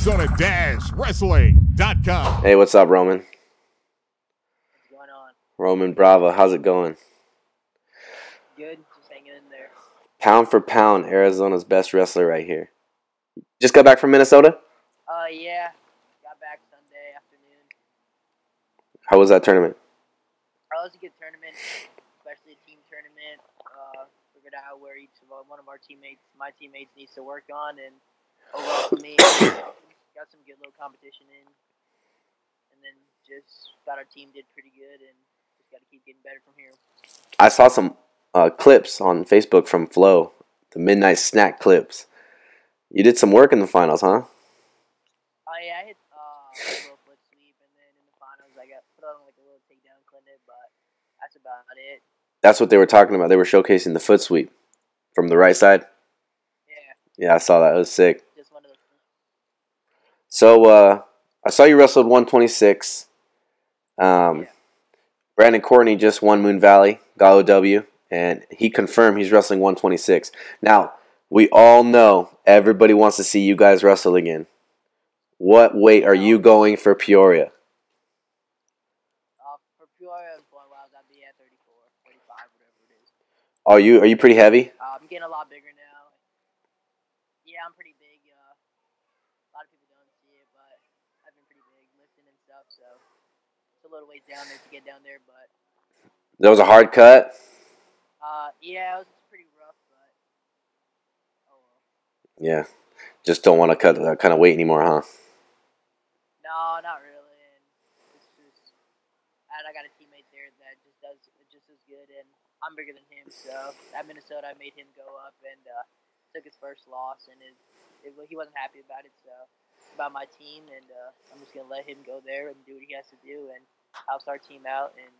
Arizona-Wrestling.com. Hey, what's up, Roman? What's going on? Roman Bravo, how's it going? Good, just hanging in there. Pound for pound, Arizona's best wrestler right here. Just got back from Minnesota? Yeah. Got back Sunday afternoon. How was that tournament? It was a good tournament, especially a team tournament. Figured out where each of my teammates needs to work on, and overall to me, got some good little competition in, and then just thought our team did pretty good, and just got to keep getting better from here. I saw some clips on Facebook from Flo, the midnight snack clips. You did some work in the finals, huh? Oh yeah, I hit a little foot sweep, and then in the finals I got put on like a little takedown clinic, but that's about it. That's what they were talking about. They were showcasing the foot sweep from the right side. Yeah. Yeah, I saw that. It was sick. So, I saw you wrestled 126. Yeah. Brandon Courtney just won Moon Valley, got OW, and he confirmed he's wrestling 126. Now, we all know everybody wants to see you guys wrestle again. What weight are you going for Peoria? For Peoria, that'd be at 34, 35, whatever it is. Are you pretty heavy? I'm getting a lot bigger now. Yeah, I'm pretty big. A little ways down there to get down there, but that was a hard cut. Yeah, it was pretty rough, but oh well. Yeah, just don't want to cut that kind of weight anymore, huh? No, not really. And it's just, I got a teammate there that just does just as good, and I'm bigger than him. So at Minnesota, I made him go up and took his first loss, and he wasn't happy about it. So about my team, and I'm just gonna let him go there and do what he has to do, and helps our team out, and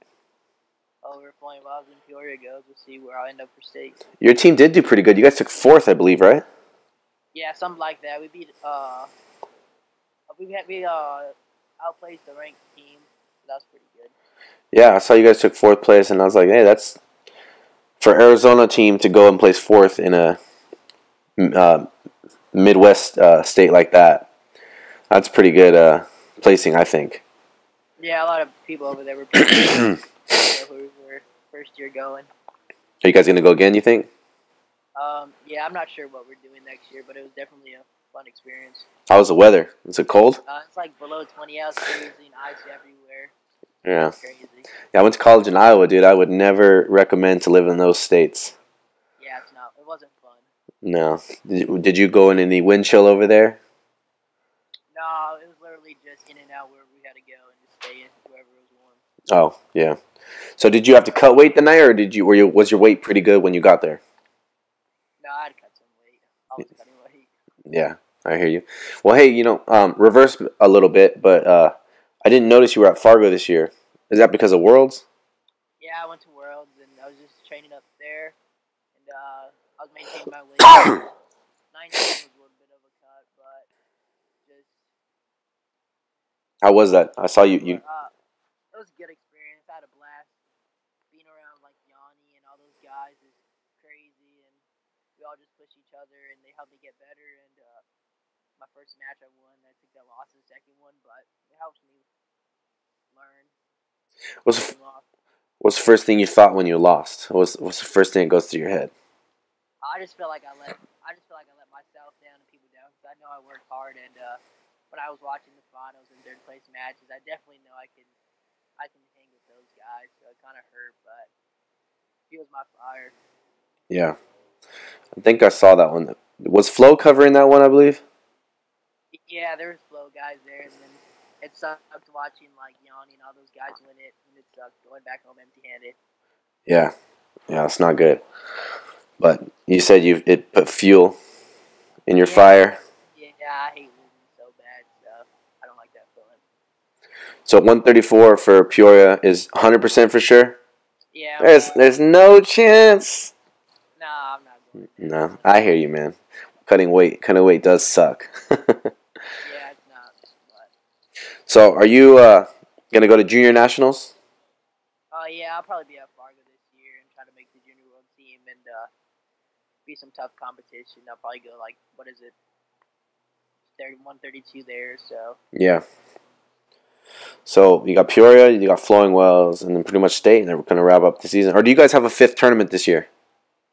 over Flowing Wells and Peoria goes, we'll see where I'll end up for state. Your team did do pretty good. You guys took 4th, I believe, right? Yeah, something like that. We beat we outplayed the ranked team. So that was pretty good. Yeah, I saw you guys took 4th place, and I was like, hey, that's for Arizona team to go and place 4th in a Midwest state like that. That's pretty good placing, I think. Yeah, a lot of people over there were who were first year going. Are you guys going to go again, you think? Yeah, I'm not sure what we're doing next year, but it was definitely a fun experience. How was the weather? Was it cold? It's like below 20 out, crazy, and ice everywhere. Yeah. Crazy. Yeah, I went to college in Iowa, dude. I would never recommend to live in those states. Yeah, it wasn't fun. No. Did you go in any wind chill over there? It was literally just in and out where we had to go and just stay in wherever it was warm. Oh, yeah. So did you have to cut weight the night, or was your weight pretty good when you got there? No, I had to cut some weight. I was cutting weight. Yeah, I hear you. Well, hey, reverse a little bit, but I didn't notice you were at Fargo this year. Is that because of Worlds? Yeah, I went to Worlds, and I was just training up there, and I was maintaining my weight. 9 years ago. How was that? I saw you. It was a good experience. I had a blast. Being around like Yanni and all those guys is crazy, and we all just push each other, and they helped me get better. And my first match, I won. I think I lost the second one, but it helps me learn. What's the first thing you thought when you lost? What's the first thing that goes through your head? I just feel like I let myself down and people down, because I know I worked hard, and when I was watching the finals and third place matches, I definitely know I can hang with those guys. So it kind of hurt, but fuels my fire. Yeah, I think I saw that one. Was Flo covering that one? I believe. Yeah, there was Flo guys there, and then it sucked watching like Yanni and all those guys win it, and it sucked going back home empty-handed. Yeah, it's not good. But you said it put fuel in your fire. Yeah, I hate. So 134 for Peoria is 100% for sure? Yeah. There's no chance. No, I'm not going to. No, I hear you, man. Cutting weight does suck. Yeah, it's not. But. So are you going to go to junior nationals? Yeah, I'll probably be at Fargo this year and try to make the junior world team and be some tough competition. I'll probably go, like, what is it? 132 there, so. Yeah. So you got Peoria, you got Flowing Wells, and then pretty much State, and then we're going to wrap up the season. Or do you guys have a fifth tournament this year?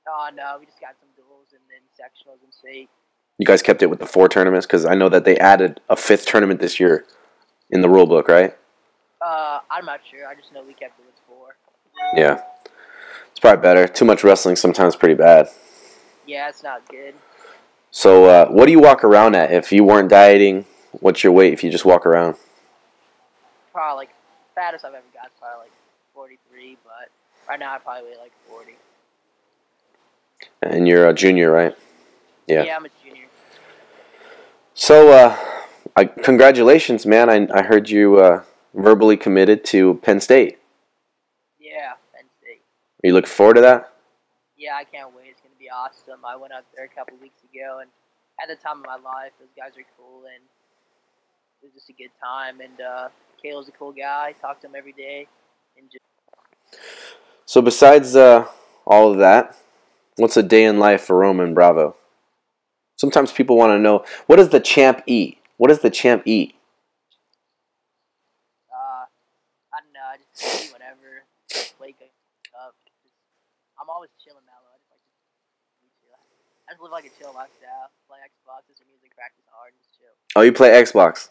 Oh, no, we just got some duels and then sectionals and state. You guys kept it with the four tournaments? Because I know that they added a fifth tournament this year in the rule book, right? I'm not sure. I just know we kept it with four. Yeah. It's probably better. Too much wrestling sometimes pretty bad. Yeah, it's not good. So what do you walk around at? If you weren't dieting, what's your weight if you just walk around? Probably like fattest I've ever got, probably like 43, but right now I probably weigh like 40. And you're a junior, right? Yeah. Yeah, I'm a junior. So congratulations, man. I heard you verbally committed to Penn State. Yeah, Penn State. Are you looking forward to that? Yeah, I can't wait. It's going to be awesome. I went out there a couple weeks ago, and at the time of my life, those guys are cool, and it was just a good time. And Kale's a cool guy. I talk to him every day. And just so besides all of that, what's a day in life for Roman Bravo? Sometimes people want to know, what does the champ eat? What does the champ eat? I don't know. I just eat whatever. Wake up. I'm always chilling, mellow. I just live like a chill lifestyle. Play Xbox, listen to music, practice hard, and just chill. Oh, you play Xbox?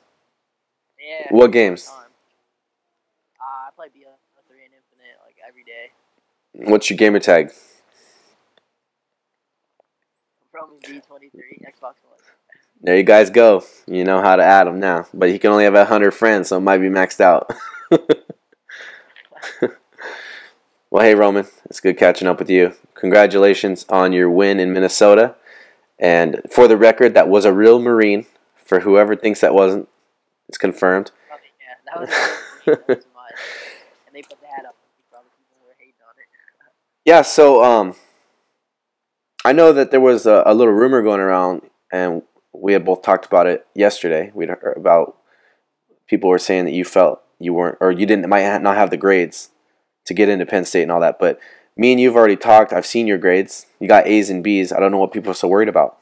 Yeah. What games? I play B.A. 3 and Infinite like every day. What's your gamer tag? Roman B23, Xbox One. There you guys go. You know how to add him now. But he can only have 100 friends, so it might be maxed out. Well, hey, Roman. It's good catching up with you. Congratulations on your win in Minnesota. And for the record, that was a real Marine. For whoever thinks that wasn't, it's confirmed. Oh, yeah, that was a real Marine. That was mine. And they put that up. Probably people were hating on it. Yeah, so... I know that there was a little rumor going around, and we had both talked about it yesterday. We heard about people were saying that you felt you weren't, or you didn't, might not have the grades to get into Penn State and all that. But me and you've already talked. I've seen your grades. You got A's and B's. I don't know what people are so worried about.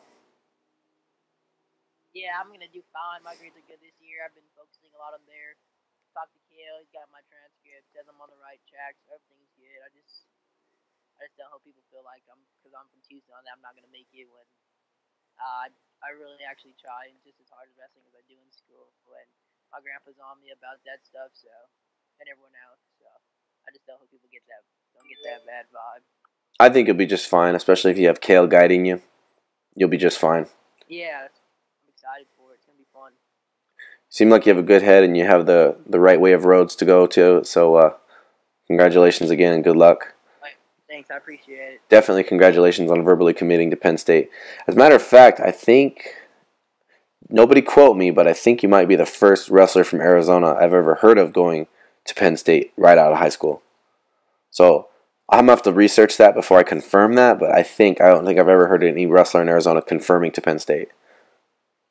Yeah, I'm gonna do fine. My grades are good this year. I've been focusing a lot on there. Talked to Kale. He's got my transcript. Says I'm on the right track. So everything's good. I just don't hope people feel like I'm, because I'm from Tucson, that I'm not going to make it when I really actually try, and just as hard as wrestling as I do in school. And my grandpa's on me about that stuff, so, and everyone else, so I just don't hope people get that, don't get that bad vibe. I think you'll be just fine, especially if you have Kale guiding you. You'll be just fine. Yeah, I'm excited for it. It's going to be fun. You seem like you have a good head, and you have the right way of roads to go to, so congratulations again, and good luck. Thanks, I appreciate it. Definitely congratulations on verbally committing to Penn State. As a matter of fact, I think, nobody quote me, but I think you might be the first wrestler from Arizona I've ever heard of going to Penn State right out of high school. So I'm going to have to research that before I confirm that, but I don't think I've ever heard any wrestler in Arizona confirming to Penn State.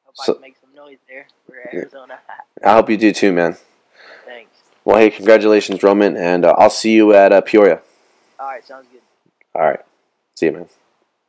Hope I can make some noise there for Arizona. I hope you do too, man. Thanks. Well, hey, congratulations, Roman, and I'll see you at Peoria. All right, sounds good. All right. See you, man.